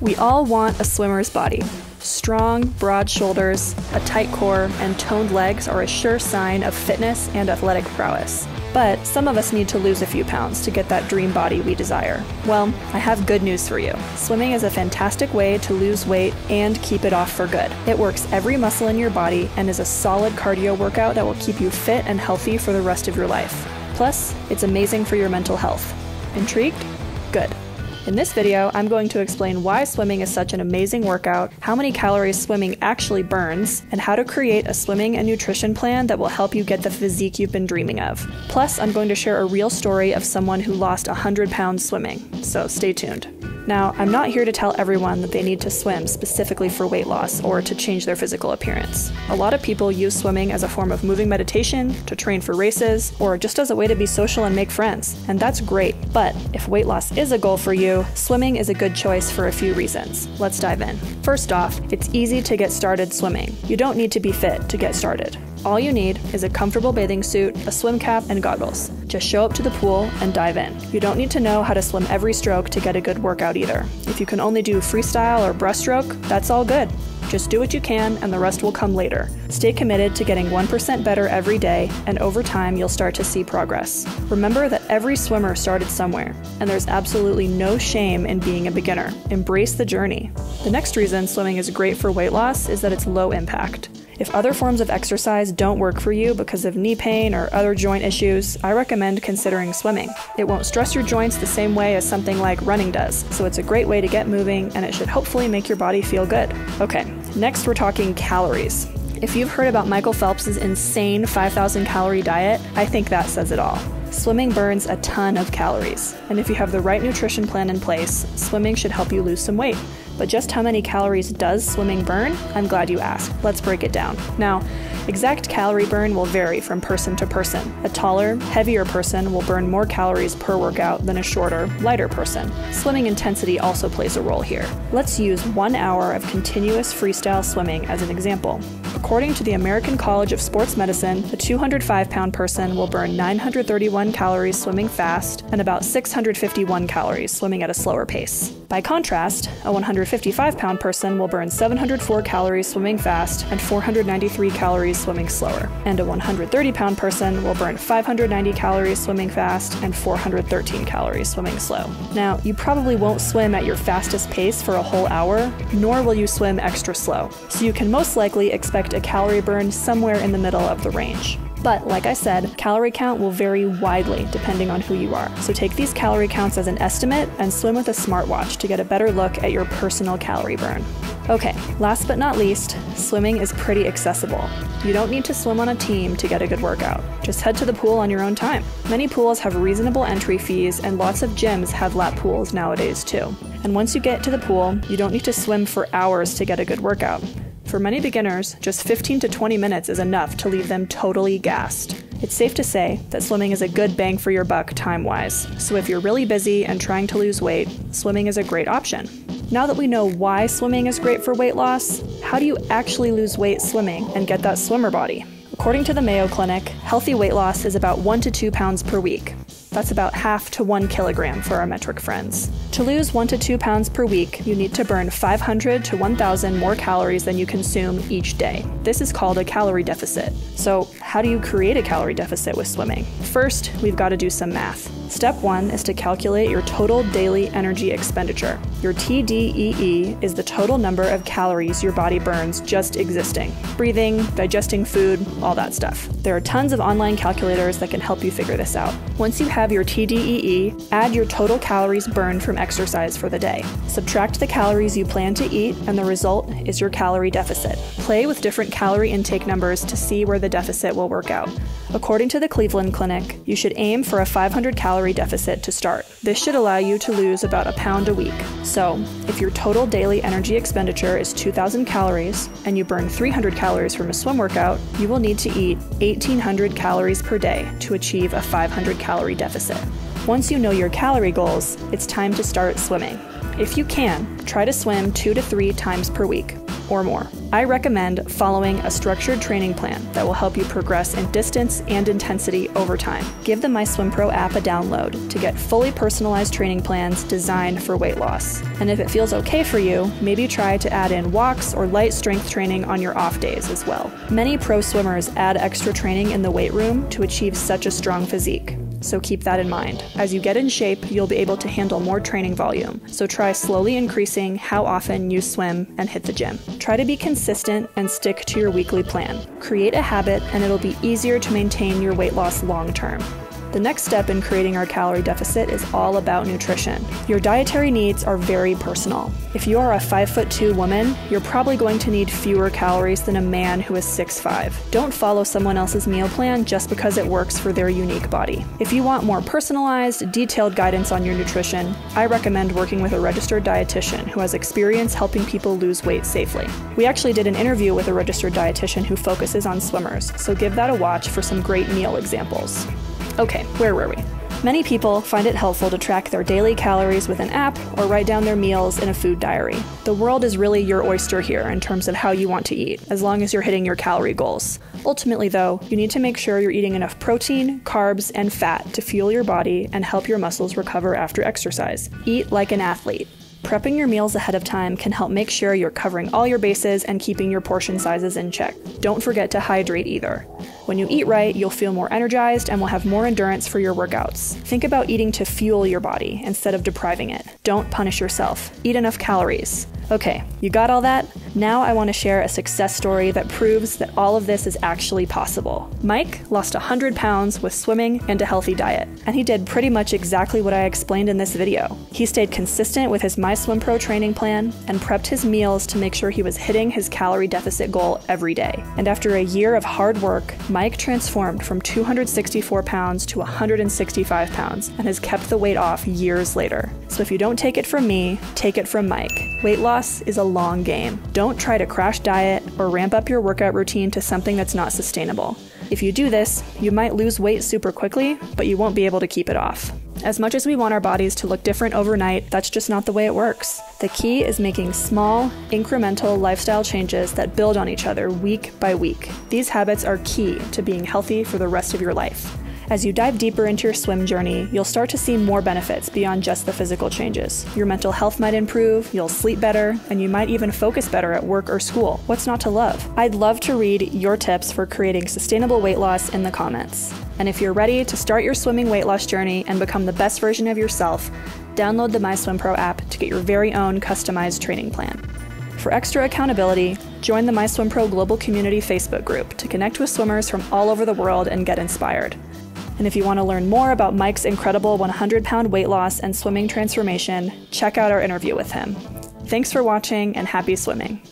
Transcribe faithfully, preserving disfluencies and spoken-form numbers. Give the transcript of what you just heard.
We all want a swimmer's body. Strong, broad shoulders, a tight core, and toned legs are a sure sign of fitness and athletic prowess. But some of us need to lose a few pounds to get that dream body we desire. Well, I have good news for you. Swimming is a fantastic way to lose weight and keep it off for good. It works every muscle in your body and is a solid cardio workout that will keep you fit and healthy for the rest of your life. Plus, it's amazing for your mental health. Intrigued? Good. In this video, I'm going to explain why swimming is such an amazing workout, how many calories swimming actually burns, and how to create a swimming and nutrition plan that will help you get the physique you've been dreaming of. Plus, I'm going to share a real story of someone who lost one hundred pounds swimming, so stay tuned. Now, I'm not here to tell everyone that they need to swim specifically for weight loss or to change their physical appearance. A lot of people use swimming as a form of moving meditation, to train for races, or just as a way to be social and make friends, and that's great. But if weight loss is a goal for you, swimming is a good choice for a few reasons. Let's dive in. First off, it's easy to get started swimming. You don't need to be fit to get started. All you need is a comfortable bathing suit, a swim cap, and goggles. Just show up to the pool and dive in. You don't need to know how to swim every stroke to get a good workout either. If you can only do freestyle or breaststroke, that's all good. Just do what you can and the rest will come later. Stay committed to getting one percent better every day, and over time you'll start to see progress. Remember that every swimmer started somewhere, and there's absolutely no shame in being a beginner. Embrace the journey. The next reason swimming is great for weight loss is that it's low impact. If other forms of exercise don't work for you because of knee pain or other joint issues, I recommend considering swimming. It won't stress your joints the same way as something like running does, so it's a great way to get moving, and it should hopefully make your body feel good. Okay, next we're talking calories. If you've heard about Michael Phelps's insane five thousand calorie diet, I think that says it all. Swimming burns a ton of calories, and if you have the right nutrition plan in place, swimming should help you lose some weight. But just how many calories does swimming burn? I'm glad you asked. Let's break it down. Now, exact calorie burn will vary from person to person. A taller, heavier person will burn more calories per workout than a shorter, lighter person. Swimming intensity also plays a role here. Let's use one hour of continuous freestyle swimming as an example. According to the American College of Sports Medicine, a two hundred five pound person will burn nine hundred thirty-one calories swimming fast and about six hundred fifty-one calories swimming at a slower pace. By contrast, a one hundred fifty-five pound person will burn seven hundred four calories swimming fast and four hundred ninety-three calories swimming slower, and a one hundred thirty pound person will burn five hundred ninety calories swimming fast and four hundred thirteen calories swimming slow. Now, you probably won't swim at your fastest pace for a whole hour, nor will you swim extra slow, so you can most likely expect a calorie burn somewhere in the middle of the range. But like I said, calorie count will vary widely depending on who you are. So take these calorie counts as an estimate and swim with a smartwatch to get a better look at your personal calorie burn. Okay, last but not least, swimming is pretty accessible. You don't need to swim on a team to get a good workout. Just head to the pool on your own time. Many pools have reasonable entry fees, and lots of gyms have lap pools nowadays too. And once you get to the pool, you don't need to swim for hours to get a good workout. For many beginners, just fifteen to twenty minutes is enough to leave them totally gassed. It's safe to say that swimming is a good bang for your buck time-wise, so if you're really busy and trying to lose weight, swimming is a great option. Now that we know why swimming is great for weight loss, how do you actually lose weight swimming and get that swimmer body? According to the Mayo Clinic, healthy weight loss is about one to two pounds per week. That's about half to one kilogram for our metric friends. To lose one to two pounds per week, you need to burn five hundred to one thousand more calories than you consume each day. This is called a calorie deficit. So how do you create a calorie deficit with swimming? First, we've got to do some math. Step one is to calculate your total daily energy expenditure. Your T D E E is the total number of calories your body burns just existing. Breathing, digesting food, all that stuff. There are tons of online calculators that can help you figure this out. Once you have your T D E E, add your total calories burned from exercise for the day. Subtract the calories you plan to eat, and the result is your calorie deficit. Play with different calorie intake numbers to see where the deficit will work out. According to the Cleveland Clinic, you should aim for a five hundred calorie deficit to start. This should allow you to lose about a pound a week. So, if your total daily energy expenditure is two thousand calories, and you burn three hundred calories from a swim workout, you will need to eat eighteen hundred calories per day to achieve a five hundred calorie deficit. Once you know your calorie goals, it's time to start swimming. If you can, try to swim two to three times per week. or more. I recommend following a structured training plan that will help you progress in distance and intensity over time. Give the MySwimPro app a download to get fully personalized training plans designed for weight loss. And if it feels okay for you, maybe try to add in walks or light strength training on your off days as well. Many pro swimmers add extra training in the weight room to achieve such a strong physique. So keep that in mind. As you get in shape, you'll be able to handle more training volume. So try slowly increasing how often you swim and hit the gym. Try to be consistent and stick to your weekly plan. Create a habit and it'll be easier to maintain your weight loss long term. The next step in creating our calorie deficit is all about nutrition. Your dietary needs are very personal. If you are a five foot two woman, you're probably going to need fewer calories than a man who is six five. Don't follow someone else's meal plan just because it works for their unique body. If you want more personalized, detailed guidance on your nutrition, I recommend working with a registered dietitian who has experience helping people lose weight safely. We actually did an interview with a registered dietitian who focuses on swimmers, so give that a watch for some great meal examples. Okay, where were we? Many people find it helpful to track their daily calories with an app or write down their meals in a food diary. The world is really your oyster here in terms of how you want to eat, as long as you're hitting your calorie goals. Ultimately though, you need to make sure you're eating enough protein, carbs, and fat to fuel your body and help your muscles recover after exercise. Eat like an athlete. Prepping your meals ahead of time can help make sure you're covering all your bases and keeping your portion sizes in check. Don't forget to hydrate either. When you eat right, you'll feel more energized and will have more endurance for your workouts. Think about eating to fuel your body instead of depriving it. Don't punish yourself. Eat enough calories. Okay, you got all that? Now I want to share a success story that proves that all of this is actually possible. Mike lost one hundred pounds with swimming and a healthy diet, and he did pretty much exactly what I explained in this video. He stayed consistent with his MySwimPro training plan and prepped his meals to make sure he was hitting his calorie deficit goal every day. And after a year of hard work, Mike transformed from two hundred sixty-four pounds to one hundred sixty-five pounds and has kept the weight off years later. So if you don't take it from me, take it from Mike. Weight loss is a long game. Don't try to crash diet or ramp up your workout routine to something that's not sustainable. If you do this, you might lose weight super quickly, but you won't be able to keep it off. As much as we want our bodies to look different overnight, that's just not the way it works. The key is making small, incremental lifestyle changes that build on each other week by week. These habits are key to being healthy for the rest of your life. As you dive deeper into your swim journey, you'll start to see more benefits beyond just the physical changes. Your mental health might improve, you'll sleep better, and you might even focus better at work or school. What's not to love? I'd love to read your tips for creating sustainable weight loss in the comments. And if you're ready to start your swimming weight loss journey and become the best version of yourself, download the MySwimPro app to get your very own customized training plan. For extra accountability, join the MySwimPro Global Community Facebook group to connect with swimmers from all over the world and get inspired. And if you want to learn more about Mike's incredible one hundred pound weight loss and swimming transformation, check out our interview with him. Thanks for watching and happy swimming.